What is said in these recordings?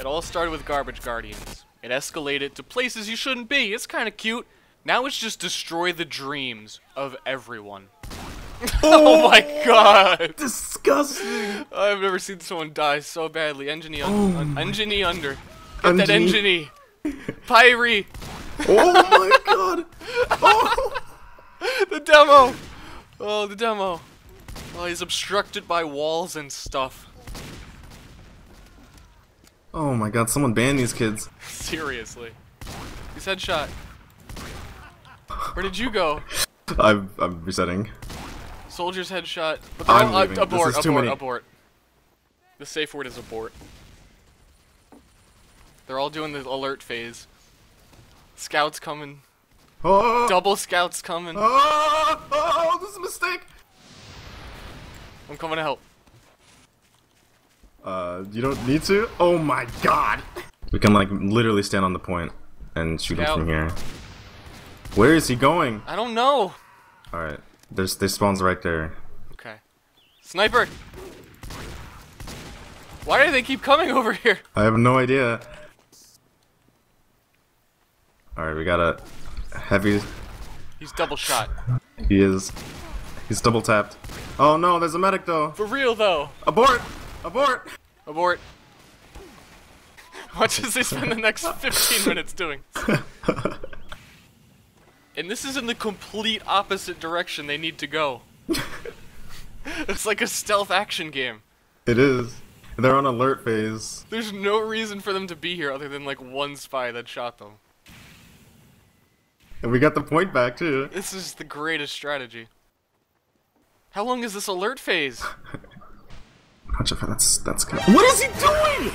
It all started with Garbage Guardians. It escalated to places you shouldn't be. It's kind of cute. Now it's just destroy the dreams of everyone. Oh my god! Disgusting! I've never seen someone die so badly. Enginee under. Enginee under. Get that enginee. Pyrie! Oh my god! Oh. The demo! Oh, the demo. Oh, he's obstructed by walls and stuff. Oh my god, someone ban these kids. Seriously. He's headshot. Where did you go? I'm resetting. Soldier's headshot. But I'm leaving. Abort, this is abort, abort. The safe word is abort. They're all doing the alert phase. Scouts coming. Oh. Double scouts coming. Oh. Oh, this is a mistake. I'm coming to help. You don't need to? Oh my god! We can like literally stand on the point and shoot him from here. Where is he going? I don't know. Alright. They spawns right there. Okay. Sniper! Why do they keep coming over here? I have no idea. Alright, we got a heavy... He's double shot. He is. He's double tapped. Oh no, there's a medic though. For real though. Abort! Abort! Abort. Watch as they spend the next 15 minutes doing. And this is in the complete opposite direction they need to go. It's like a stealth action game. It is. They're on alert phase. There's no reason for them to be here other than like one spy that shot them. And we got the point back too. This is the greatest strategy. How long is this alert phase? That's good. What is he doing?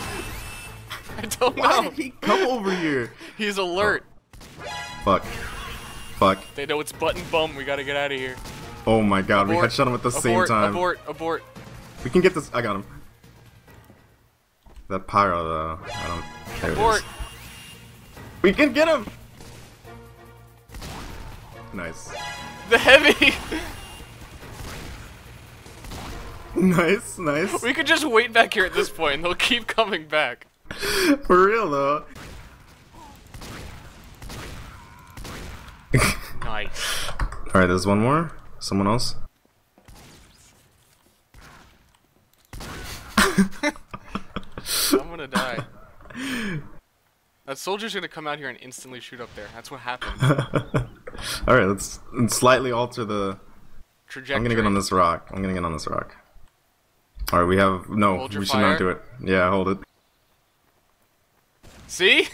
I don't know. Why did he come over here? He's alert. Oh. Fuck. Fuck. They know it's Butt and Bum. We gotta get out of here. Oh my god, abort. We headshot him at the same time. Abort, abort, abort. We can get this. I got him. That pyro though. I don't care. Abort. We can get him. Nice. The heavy. Nice, nice. We could just wait back here at this point, and they'll keep coming back. For real, though. Nice. Alright, there's one more. Someone else. I'm gonna die. That soldier's gonna come out here and instantly shoot up there. That's what happened. Alright, let's slightly alter the... trajectory. I'm gonna get on this rock. I'm gonna get on this rock. Alright, we have... No, hold we should fire. Not do it. Yeah, hold it. See?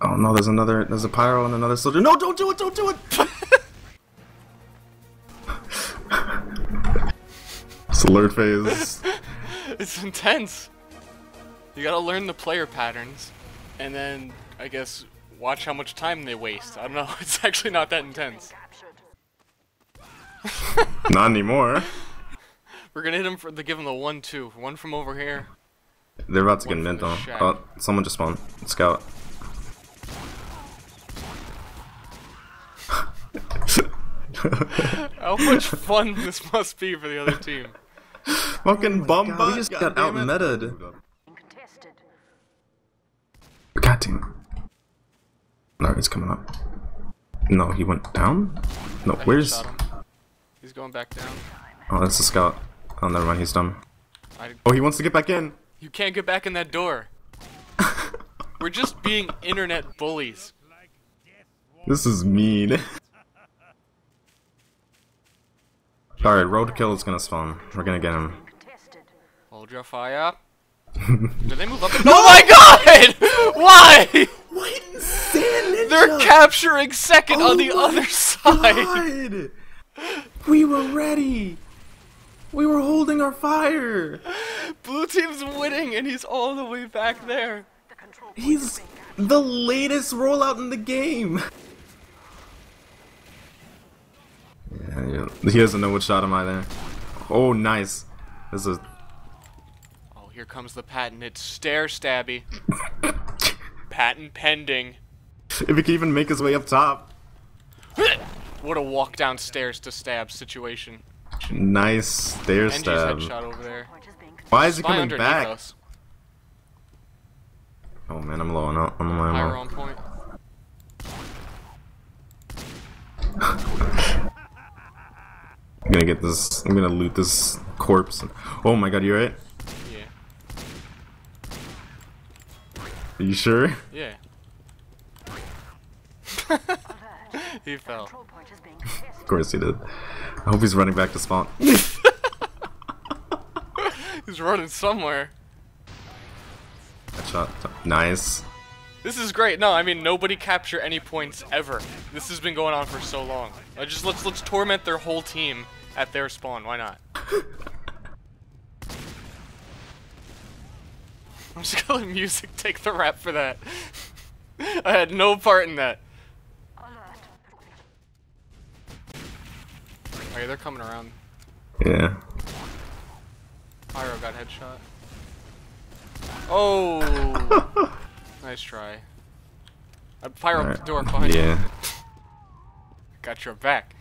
Oh no, there's another... There's a pyro and another soldier. No, don't do it! Don't do it! It's alert phase. It's intense. You gotta learn the player patterns. And then, I guess... watch how much time they waste. I don't know, it's actually not that intense. Not anymore. We're gonna hit him for the give him the 1-2. One from over here. They're about to get mint though. Oh, someone just spawned. Scout. How much fun this must be for the other team. Fucking bum butt. We just got out-meted. God damn. No, he's coming up. No, he went down? No, where's... He's going back down. Oh, that's the scout. Oh, never mind, he's dumb. Oh, he wants to get back in! You can't get back in that door. We're just being internet bullies. This is mean. Alright, roadkill is gonna spawn. We're gonna get him. Hold your fire. Did they move up? No! Oh my god! Why? What? They're capturing second on the other side. God. We were ready. We were holding our fire. Blue team's winning, and he's all the way back there. He's the latest rollout in the game. Yeah, he doesn't know what shot him either. Oh, nice. This is. Oh, here comes the patented stair stabby. Patent pending. If he can even make his way up top. What a walk downstairs to stab situation. Nice stair stab. Headshot over there. Why is it coming back? Us. Oh man, I'm low on ammo. Higher on point. I'm gonna get this. I'm gonna loot this corpse. Oh my god, you alright? Yeah. Are you sure? Yeah. He fell. Of course he did. I hope he's running back to spawn. He's running somewhere. Headshot. Nice. This is great. No, I mean nobody capture any points ever. This has been going on for so long. Just let's torment their whole team at their spawn. Why not? I'm just gonna let music take the rap for that. I had no part in that. Okay, they're coming around. Yeah. Pyro got headshot. Oh. Nice try. I fire up the door behind you. Yeah. Got your back.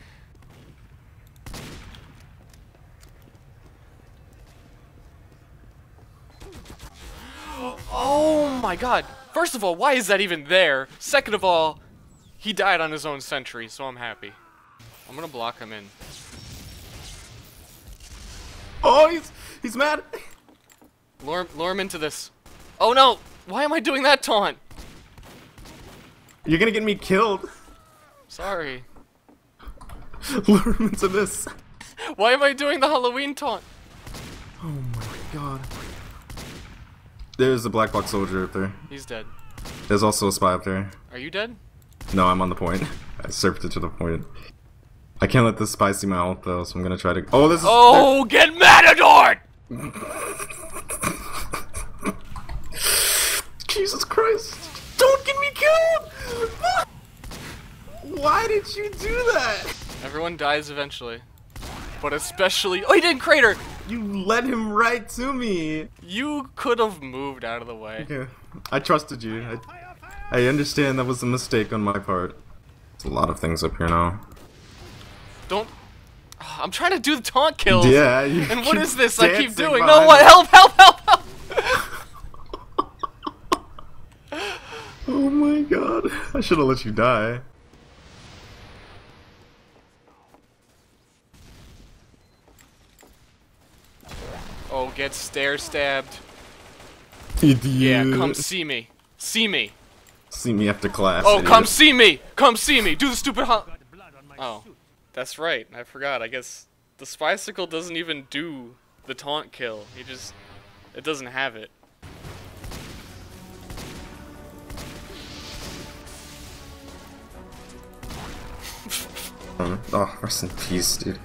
Oh my god. First of all, why is that even there? Second of all, he died on his own sentry, so I'm happy. I'm gonna block him in. Oh, he's mad. Lure him into this. Oh no. Why am I doing that taunt? You're gonna get me killed. Sorry. Lure him into this. Why am I doing the Halloween taunt? Oh my god. There's a black box soldier up there. He's dead. There's also a spy up there. Are you dead? No, I'm on the point. I surfed it to the point. I can't let this spy see my ult though, so I'm gonna try to. Oh, this is. Oh, get Matador! Jesus Christ! Don't get me killed! Why did you do that? Everyone dies eventually, but especially. Oh, he didn't crater. You led him right to me. You could have moved out of the way. Okay, I trusted you. I understand that was a mistake on my part. There's a lot of things up here now. Don't. I'm trying to do the taunt kills. Yeah. And what is this? I keep doing. No, what? Help! Help! Help! Help! Oh my god, I should have let you die. Oh, get stair stabbed. Idiot. Yeah, come see me. See me. See me after class. Oh, idiot. Come see me. Come see me. Do the stupid Oh, that's right. I forgot. I guess the Spycicle doesn't even do the taunt kill. He just. It doesn't have it. Oh, rest in peace, dude.